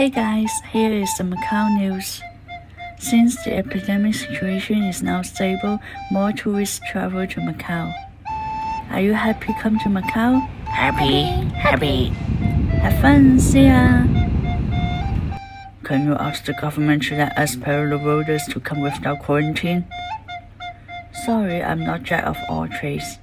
Hey guys, here is the Macao news. Since the epidemic situation is now stable, more tourists travel to Macao. Are you happy come to Macao? Happy! Have fun, see ya! Can you ask the government to let us parallel roaders to come without quarantine? Sorry, I'm not jack of all trades.